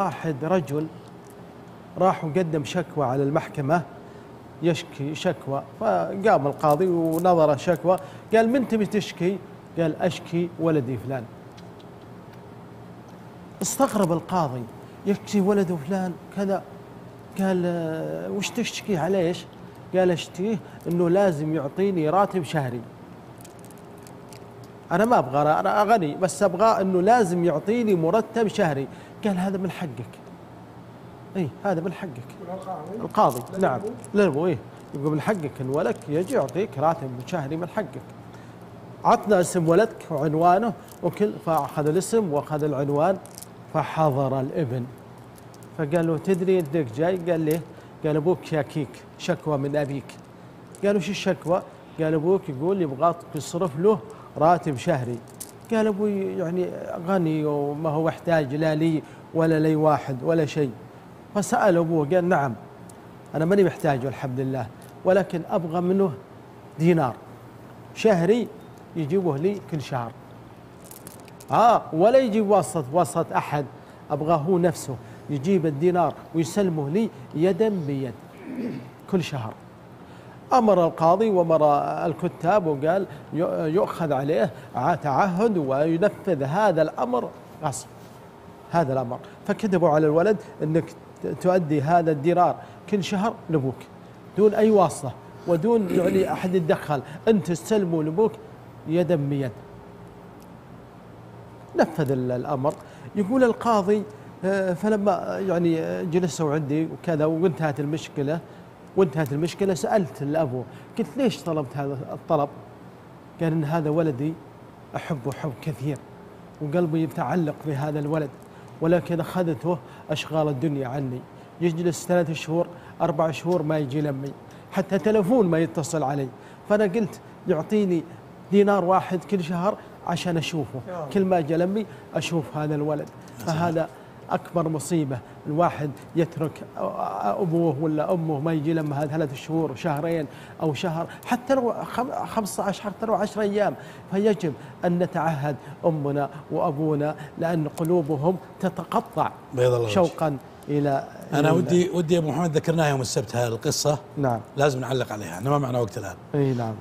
واحد رجل راح وقدم شكوى على المحكمة، يشكي شكوى، فقام القاضي ونظر شكوى، قال من تبي تشكي؟ قال أشكي ولدي فلان. استغرب القاضي، يشكي ولده فلان كذا، قال وش تشتكي عليه ايش؟ قال اشتيه انه لازم يعطيني راتب شهري. انا ما ابغى، انا غني بس ابغى انه لازم يعطيني مرتب شهري. قال هذا من حقك. اي هذا من حقك. القاضي نعم للابو ايه، يقول من حقك ان ولدك يجي يعطيك راتب شهري، من حقك. عطنا اسم ولدك وعنوانه وكل، فاخذ الاسم واخذ العنوان. فحضر الابن فقال له تدري ابنك جاي؟ قال ليه؟ قال ابوك شاكيك شكوى من ابيك. قالوا شو الشكوى؟ قال ابوك يقول يبغاك تصرف له راتب شهري. قال ابوي يعني غني وما هو يحتاج لا لي ولا لي واحد ولا شيء. فسأل ابوه قال نعم انا ماني محتاجه الحمد لله، ولكن ابغى منه دينار شهري يجيبه لي كل شهر. ولا يجيب واسطة احد، ابغاه هو نفسه يجيب الدينار ويسلمه لي يدا بيد كل شهر. أمر القاضي وأمر الكتاب وقال يؤخذ عليه تعهد وينفذ هذا الأمر غصب، هذا الأمر. فكتبوا على الولد أنك تؤدي هذا الدينار كل شهر لأبوك دون أي واسطة ودون يعني أحد يتدخل، أنت تسلمه لأبوك يدا بيد. نفذ الأمر. يقول القاضي فلما يعني جلسوا عندي وكذا وانتهت المشكلة، سألت الأبو قلت ليش طلبت هذا الطلب؟ قال إن هذا ولدي أحبه حب كثير وقلبي يتعلق بهذا الولد، ولكن أخذته أشغال الدنيا عني، يجلس 3 شهور 4 شهور ما يجي لمي، حتى تلفون ما يتصل علي. فأنا قلت يعطيني دينار واحد كل شهر عشان أشوفه، كل ما جاء لمي أشوف هذا الولد. فهذا أكبر مصيبة، الواحد يترك أبوه ولا أمه ما يجي لما 3 شهور وشهرين أو شهر، حتى لو 15 حتى لو 10 أيام. فيجب أن نتعهد أمنا وأبونا لأن قلوبهم تتقطع شوقا إلى أنا ودي يا أبو محمد ذكرناها يوم السبت هذه القصة. نعم لازم نعلق عليها، أنا ما معنا وقت الآن. نعم.